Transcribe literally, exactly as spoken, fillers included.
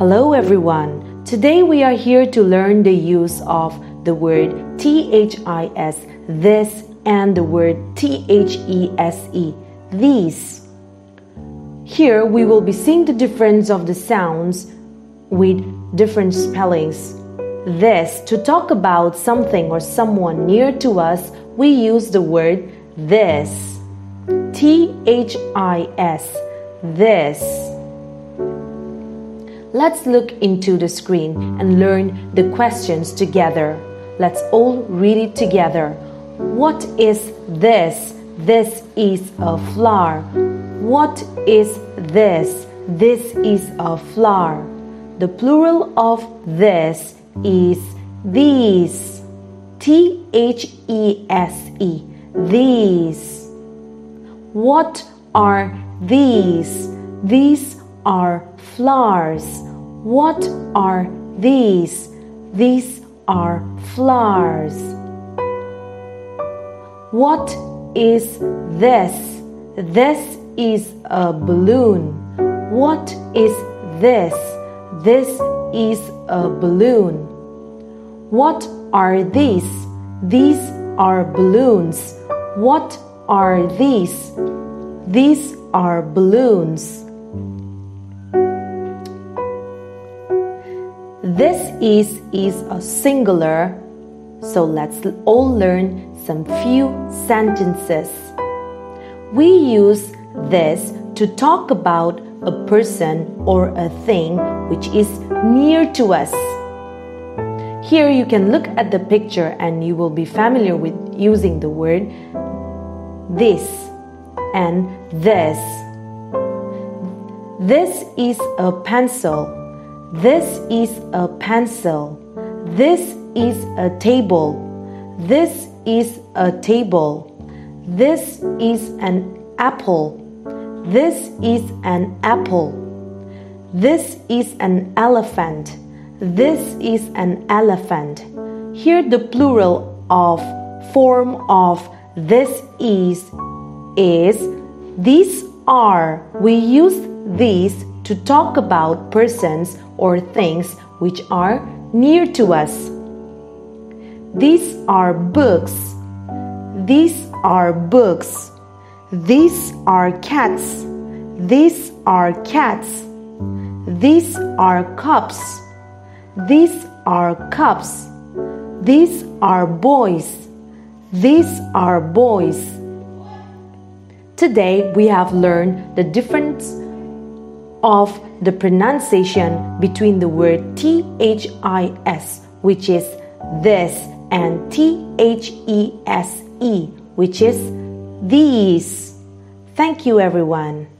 Hello everyone! Today we are here to learn the use of the word T H I S, this, and the word T H E S E, these. Here we will be seeing the difference of the sounds with different spellings. This, to talk about something or someone near to us, we use the word this. T H I S, this. Let's look into the screen and learn the questions together. Let's all read it together. What is this? This is a flower. What is this? This is a flower. The plural of this is these. T H E S E, these. What are these? These are flowers. What are these? These are flowers. What is this? This is a balloon. What is this? This is a balloon. What are these? These are balloons. What are these? These are balloons. This is is a singular, so let's all learn some few sentences. We use this to talk about a person or a thing which is near to us. Here you can look at the picture and you will be familiar with using the word this and this. This is a pencil. This is a pencil. This is a table. This is a table. This is an apple. This is an apple. This is an elephant. This is an elephant. Here the plural of form of this is is these are. We use these to talk about persons or things which are near to us. These are books. These are books. These are cats. These are cats. These are cups. These are cups. These are boys. These are boys. Today we have learned the difference of the pronunciation between the word T H I S, which is this, and T H E S E, which is these. Thank you, everyone.